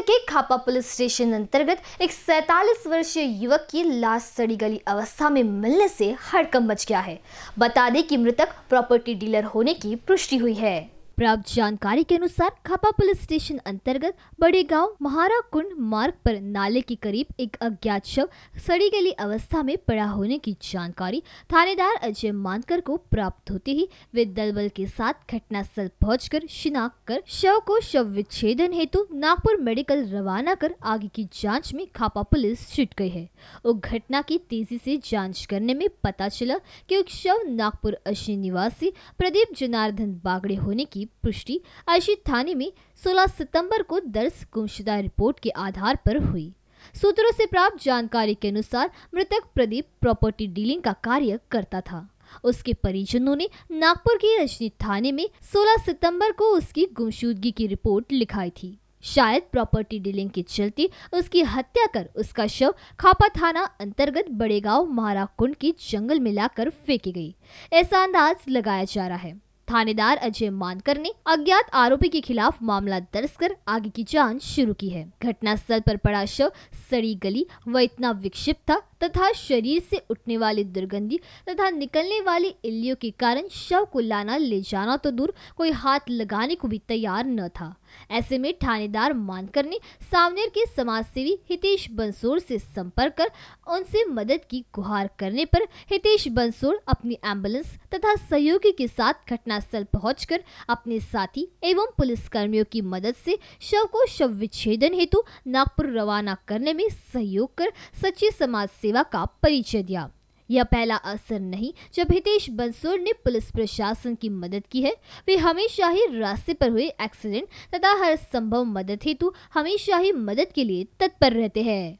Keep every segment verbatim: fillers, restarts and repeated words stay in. जयपुर के खापा police station अंतर्गत एक सैंतालीस वर्षीय युवक की लाश सड़ी गली अवस्था में मिलने से हड़कंप मच गया है। बता दें कि मृतक प्रॉपर्टी डीलर होने की पुष्टि हुई है। प्राप्त जानकारी के अनुसार खापा पुलिस स्टेशन अंतर्गत बड़े गांव महारा कुंड मार्ग पर नाले के करीब एक अज्ञात शव सड़ी गली अवस्था में पड़ा होने की जानकारी थानेदार अजय मानकर को प्राप्त होते ही वे दलबल के साथ घटनास्थल पहुंचकर शिनाख्त कर शव को शव विच्छेदन हेतु नागपुर मेडिकल रवाना कर आगे की जाँच में खापा पुलिस जुट गई है। उस घटना की तेजी से जाँच करने में पता चला की शव नागपुर अशी निवासी प्रदीप जनार्दन बागड़े होने की पुष्टि आशी थाने में सोलह सितंबर को दर्ज गुमशुदा रिपोर्ट के आधार पर हुई। सूत्रों से प्राप्त जानकारी के अनुसार मृतक प्रदीप प्रॉपर्टी डीलिंग का कार्य करता था। उसके परिजनों ने नागपुर के रजनीत थाने में सोलह सितंबर को उसकी गुमशुदगी की रिपोर्ट लिखाई थी। शायद प्रॉपर्टी डीलिंग के चलते उसकी हत्या कर उसका शव खापा थाना अंतर्गत बड़े गाँव महारा कुंड के जंगल में लाकर फेंकी गयी, ऐसा अंदाज लगाया जा रहा है। थानेदार अजय मानकर ने अज्ञात आरोपी के खिलाफ मामला दर्ज कर आगे की जांच शुरू की है। घटनास्थल पर पड़ा शव सड़ी गली व इतना विक्षिप्त था तथा शरीर से उठने वाली दुर्गंधी तथा निकलने वाली इल्लियों के कारण शव को लाना ले जाना तो दूर कोई हाथ लगाने को भी तैयार न था। ऐसे में थानेदार मानकर ने सामनेर के समाजसेवी हितेश बंसोर से संपर्क कर उनसे मदद की गुहार करने पर हितेश बंसोर अपनी एम्बुलेंस तथा सहयोगी के साथ घटनास्थल पहुंचकर अपने साथी एवं पुलिस कर्मियों की मदद से शव को शव विच्छेदन हेतु नागपुर रवाना करने में सहयोग कर सच्ची समाज सेवा का परिचय दिया। यह पहला असर नहीं जब हितेश बंसोर ने पुलिस प्रशासन की मदद की है। वे हमेशा ही रास्ते पर हुए एक्सीडेंट तथा हर संभव मदद हेतु हमेशा ही मदद के लिए तत्पर रहते हैं। I N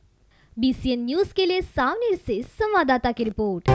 B C N news के लिए सामने से संवाददाता की रिपोर्ट।